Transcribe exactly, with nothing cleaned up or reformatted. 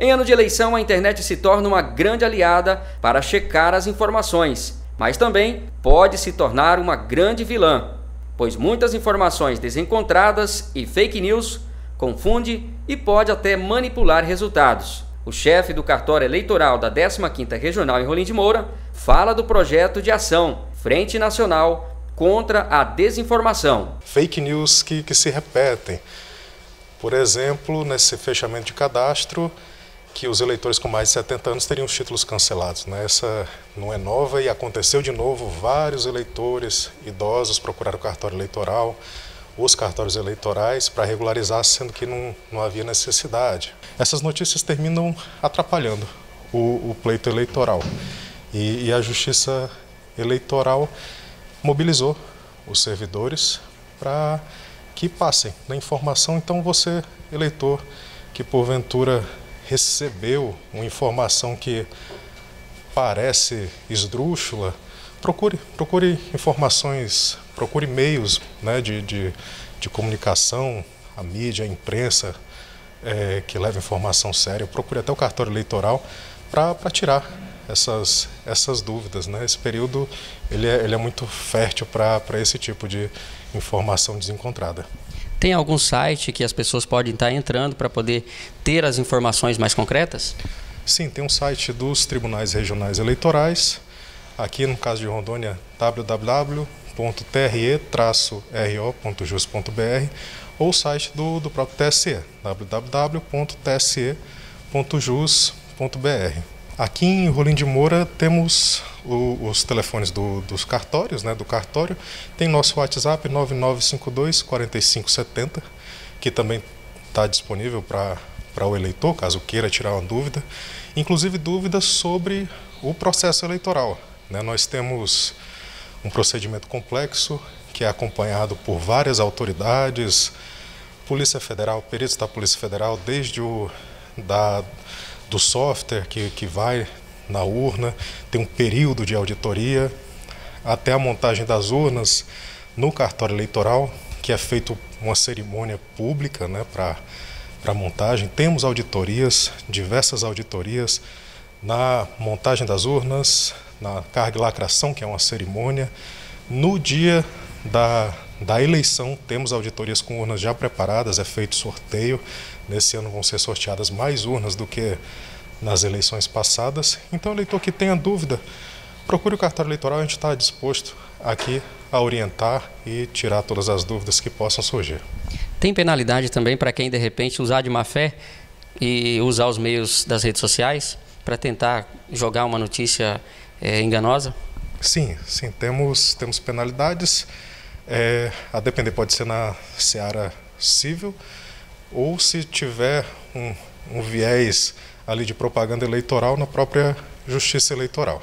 Em ano de eleição, a internet se torna uma grande aliada para checar as informações, mas também pode se tornar uma grande vilã, pois muitas informações desencontradas e fake news confunde e pode até manipular resultados. O chefe do cartório eleitoral da décima quinta Regional em Rolim de Moura fala do projeto de ação Frente Nacional contra a desinformação. Fake news que, que se repetem. Por exemplo, nesse fechamento de cadastro, que os eleitores com mais de setenta anos teriam os títulos cancelados, né? Essa não é nova e aconteceu de novo. Vários eleitores idosos procuraram o cartório eleitoral, os cartórios eleitorais, para regularizar, sendo que não, não havia necessidade. Essas notícias terminam atrapalhando o, o pleito eleitoral. E, e a Justiça Eleitoral mobilizou os servidores para que passem na informação. Então, você, eleitor, que porventura recebeu uma informação que parece esdrúxula, procure, procure informações, procure meios, né, de, de, de comunicação, a mídia, a imprensa, é, que leva informação séria. Procure até o cartório eleitoral para tirar essas, essas dúvidas, né? Esse período ele é, ele é muito fértil para esse tipo de informação desencontrada. Tem algum site que as pessoas podem estar entrando para poder ter as informações mais concretas? Sim, tem um site dos Tribunais Regionais Eleitorais, aqui no caso de Rondônia, w w w ponto t r e traço r o ponto jus ponto b r, ou o site do, do próprio T S E, w w w ponto t s e ponto jus ponto b r. Aqui em Rolim de Moura temos o, os telefones do, dos cartórios, né, do cartório. Tem nosso WhatsApp nove nove cinco dois, quatro cinco sete zero, que também está disponível para o eleitor, caso queira tirar uma dúvida. Inclusive dúvidas sobre o processo eleitoral, né? Nós temos um procedimento complexo que é acompanhado por várias autoridades, Polícia Federal, peritos da Polícia Federal, desde o... da do software que, que vai na urna, tem um período de auditoria, até a montagem das urnas no cartório eleitoral, que é feito uma cerimônia pública, né, para para montagem. Temos auditorias, diversas auditorias, na montagem das urnas, na carga e lacração, que é uma cerimônia. No dia da, da eleição, temos auditorias com urnas já preparadas, é feito sorteio. Nesse ano vão ser sorteadas mais urnas do que nas eleições passadas. Então, eleitor que tenha dúvida, procure o cartório eleitoral, a gente está disposto aqui a orientar e tirar todas as dúvidas que possam surgir. Tem penalidade também para quem, de repente, usar de má fé e usar os meios das redes sociais para tentar jogar uma notícia é, enganosa? Sim, sim, temos, temos penalidades. É, a depender, pode ser na seara civil, ou se tiver um, um viés ali de propaganda eleitoral, na própria Justiça Eleitoral.